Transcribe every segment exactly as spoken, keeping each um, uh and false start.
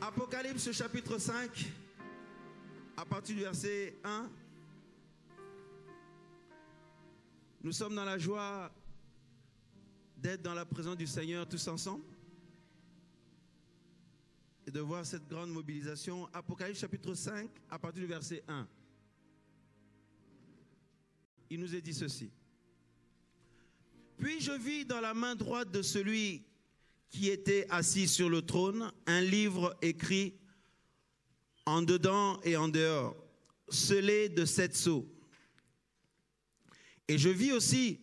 Apocalypse chapitre cinq, à partir du verset un. Nous sommes dans la joie d'être dans la présence du Seigneur tous ensemble et de voir cette grande mobilisation. Apocalypse chapitre cinq, à partir du verset un. Il nous est dit ceci. Puis je vis dans la main droite de celui qui était assis sur le trône un livre écrit en dedans et en dehors, scellé de sept sceaux. Et je vis aussi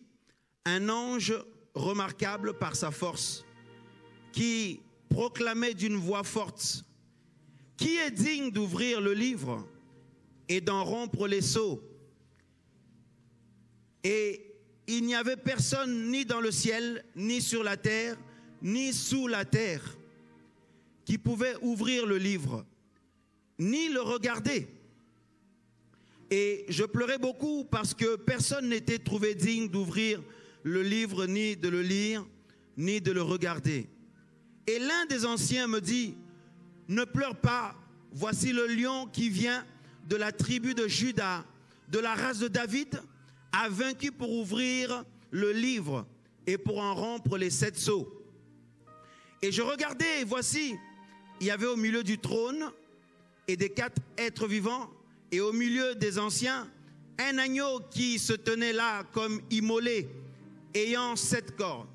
un ange remarquable par sa force, qui proclamait d'une voix forte, qui est digne d'ouvrir le livre et d'en rompre les sceaux. Et il n'y avait personne ni dans le ciel, ni sur la terre, ni sous la terre, qui pouvait ouvrir le livre, ni le regarder. Et je pleurais beaucoup parce que personne n'était trouvé digne d'ouvrir le livre, ni de le lire, ni de le regarder. Et l'un des anciens me dit, « Ne pleure pas, voici le lion qui vient de la tribu de Juda, de la race de David, a vaincu pour ouvrir le livre et pour en rompre les sept sceaux. » Et je regardais, et voici, il y avait au milieu du trône et des quatre êtres vivants, et au milieu des anciens, un agneau qui se tenait là comme immolé, ayant sept cornes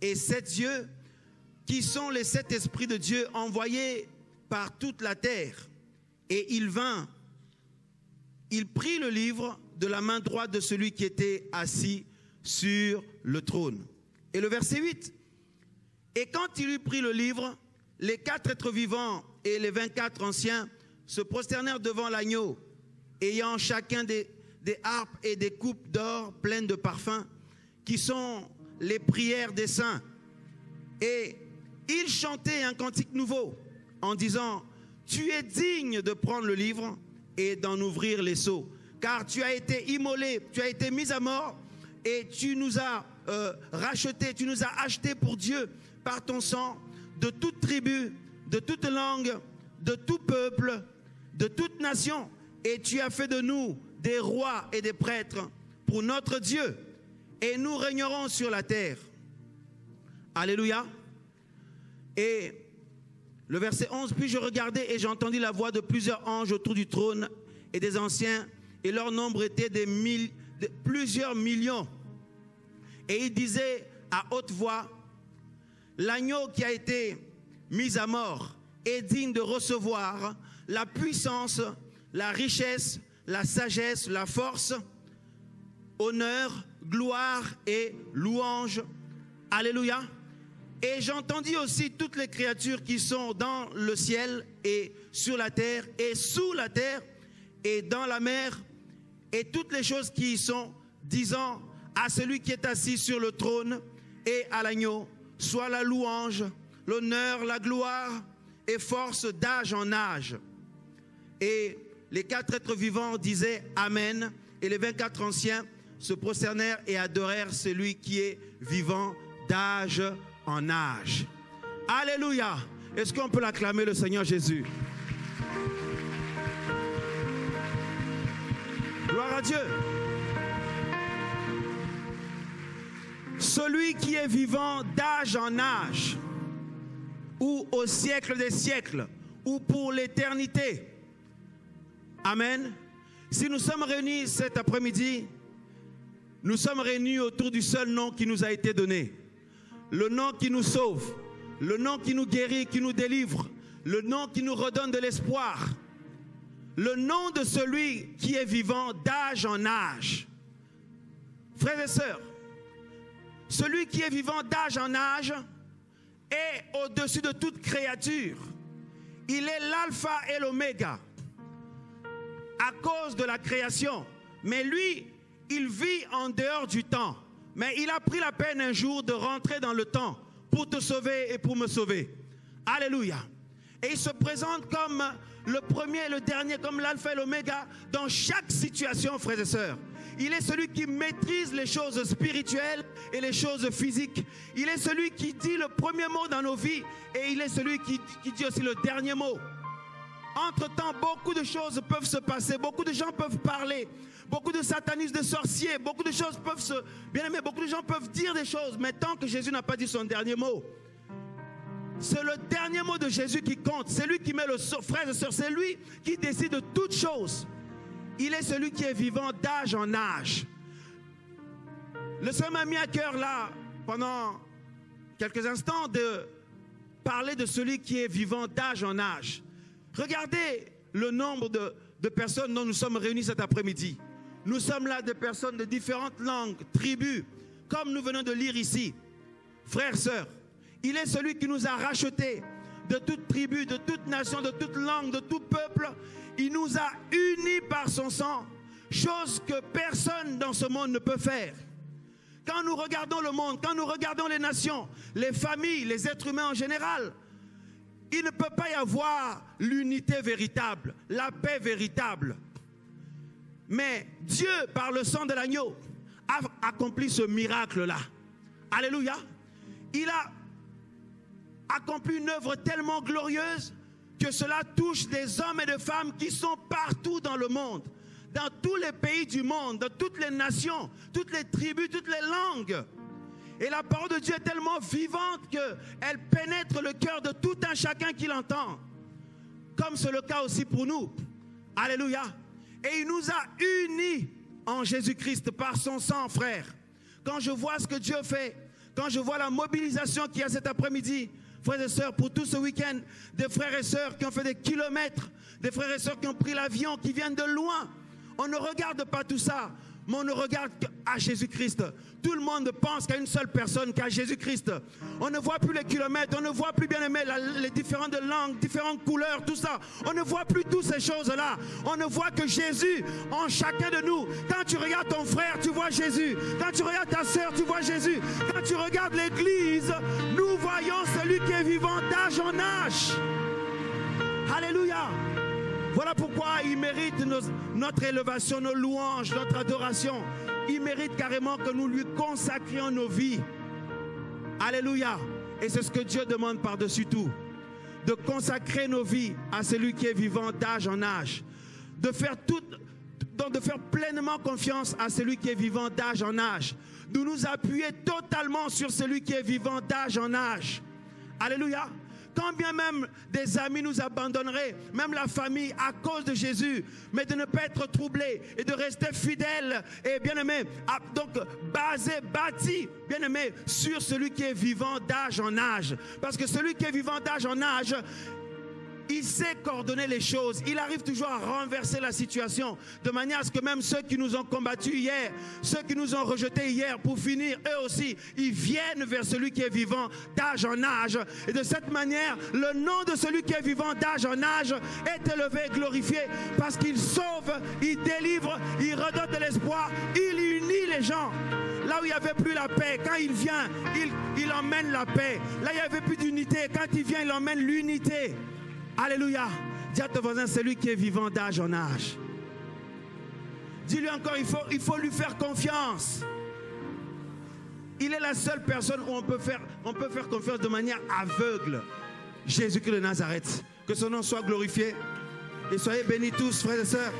et sept yeux, qui sont les sept esprits de Dieu envoyés par toute la terre. Et il vint, il prit le livre de la main droite de celui qui était assis sur le trône. Et le verset huit, « Et quand il eut pris le livre, les quatre êtres vivants et les vingt-quatre anciens se prosternèrent devant l'agneau, ayant chacun des, des harpes et des coupes d'or pleines de parfums, qui sont les prières des saints. Et ils chantaient un cantique nouveau en disant, « Tu es digne de prendre le livre et d'en ouvrir les sceaux, car tu as été immolé, tu as été mis à mort, et tu nous as euh, rachetés, tu nous as achetés pour Dieu par ton sang, de toute tribu, de toute langue, de tout peuple, de toute nation, et tu as fait de nous des rois et des prêtres pour notre Dieu. » Et nous régnerons sur la terre. Alléluia. Et le verset onze, « Puis je regardais et j'entendis la voix de plusieurs anges autour du trône et des anciens, et leur nombre était des mille, de plusieurs millions. Et ils disaient à haute voix, « L'agneau qui a été mis à mort est digne de recevoir la puissance, la richesse, la sagesse, la force, honneur, gloire et louange. » Alléluia. Et j'entendis aussi toutes les créatures qui sont dans le ciel et sur la terre et sous la terre et dans la mer et toutes les choses qui y sont, disant à celui qui est assis sur le trône et à l'agneau, soit la louange, l'honneur, la gloire et force d'âge en âge. Et les quatre êtres vivants disaient Amen, et les vingt-quatre anciens se prosternèrent et adorèrent celui qui est vivant d'âge en âge. Alléluia. Est-ce qu'on peut l'acclamer, le Seigneur Jésus? Gloire à Dieu. Celui qui est vivant d'âge en âge, ou au siècle des siècles, ou pour l'éternité. Amen. Si nous sommes réunis cet après-midi, nous sommes réunis autour du seul nom qui nous a été donné. Le nom qui nous sauve, le nom qui nous guérit, qui nous délivre, le nom qui nous redonne de l'espoir. Le nom de celui qui est vivant d'âge en âge. Frères et sœurs, celui qui est vivant d'âge en âge est au-dessus de toute créature. Il est l'alpha et l'oméga à cause de la création. Mais lui, il vit en dehors du temps, mais il a pris la peine un jour de rentrer dans le temps pour te sauver et pour me sauver. Alléluia. Et il se présente comme le premier et le dernier, comme l'alpha et l'oméga, dans chaque situation, frères et sœurs. Il est celui qui maîtrise les choses spirituelles et les choses physiques. Il est celui qui dit le premier mot dans nos vies et il est celui qui, qui dit aussi le dernier mot. Entre-temps, beaucoup de choses peuvent se passer, beaucoup de gens peuvent parler, beaucoup de satanistes, de sorciers, beaucoup de choses peuvent se... Bien aimé, beaucoup de gens peuvent dire des choses, mais tant que Jésus n'a pas dit son dernier mot, c'est le dernier mot de Jésus qui compte, c'est lui qui met le sceau, frères et sœurs, c'est lui qui décide de toutes choses. Il est celui qui est vivant d'âge en âge. Le Seigneur m'a mis à cœur là, pendant quelques instants, de parler de celui qui est vivant d'âge en âge. Regardez le nombre de, de personnes dont nous sommes réunis cet après-midi. Nous sommes là des personnes de différentes langues, tribus, comme nous venons de lire ici. Frères, sœurs, il est celui qui nous a rachetés de toute tribu, de toute nation, de toute langue, de tout peuple. Il nous a unis par son sang, chose que personne dans ce monde ne peut faire. Quand nous regardons le monde, quand nous regardons les nations, les familles, les êtres humains en général, il ne peut pas y avoir l'unité véritable, la paix véritable. Mais Dieu, par le sang de l'agneau, a accompli ce miracle-là. Alléluia. Il a accompli une œuvre tellement glorieuse que cela touche des hommes et des femmes qui sont partout dans le monde, dans tous les pays du monde, dans toutes les nations, toutes les tribus, toutes les langues. Et la parole de Dieu est tellement vivante qu'elle pénètre le cœur de tout un chacun qui l'entend. Comme c'est le cas aussi pour nous. Alléluia. Et il nous a unis en Jésus-Christ par son sang, frère. Quand je vois ce que Dieu fait, quand je vois la mobilisation qu'il y a cet après-midi, frères et sœurs, pour tout ce week-end, des frères et sœurs qui ont fait des kilomètres, des frères et sœurs qui ont pris l'avion, qui viennent de loin, on ne regarde pas tout ça. Mais on ne regarde qu'à Jésus-Christ. Tout le monde pense qu'à une seule personne, qu'à Jésus-Christ. On ne voit plus les kilomètres, on ne voit plus, bien aimé, la, les différentes langues, différentes couleurs, tout ça. On ne voit plus toutes ces choses-là. On ne voit que Jésus en chacun de nous. Quand tu regardes ton frère, tu vois Jésus. Quand tu regardes ta soeur, tu vois Jésus. Quand tu regardes l'église, nous voyons celui qui est vivant d'âge en âge. Alléluia. Voilà pourquoi il mérite nos, notre élévation, nos louanges, notre adoration. Il mérite carrément que nous lui consacrions nos vies. Alléluia. Et c'est ce que Dieu demande par-dessus tout. De consacrer nos vies à celui qui est vivant d'âge en âge. De faire, tout, donc de faire pleinement confiance à celui qui est vivant d'âge en âge. De nous appuyer totalement sur celui qui est vivant d'âge en âge. Alléluia. Quand bien même des amis nous abandonneraient, même la famille, à cause de Jésus, mais de ne pas être troublés et de rester fidèles et bien aimés, donc basés, bâtis, bien aimés, sur celui qui est vivant d'âge en âge. Parce que celui qui est vivant d'âge en âge, il sait coordonner les choses. Il arrive toujours à renverser la situation de manière à ce que même ceux qui nous ont combattus hier, ceux qui nous ont rejetés hier, pour finir, eux aussi, ils viennent vers celui qui est vivant d'âge en âge. Et de cette manière, le nom de celui qui est vivant d'âge en âge est élevé et glorifié parce qu'il sauve, il délivre, il redonne de l'espoir, il unit les gens. Là où il n'y avait plus la paix, quand il vient, il, il emmène la paix. Là où il n'y avait plus d'unité, quand il vient, il emmène l'unité. Alléluia. Dis à ton voisin, c'est lui qui est vivant d'âge en âge. Dis-lui encore, il faut, il faut lui faire confiance. Il est la seule personne où on peut faire, on peut faire confiance de manière aveugle. Jésus-Christ de Nazareth. Que son nom soit glorifié. Et soyez bénis tous, frères et sœurs.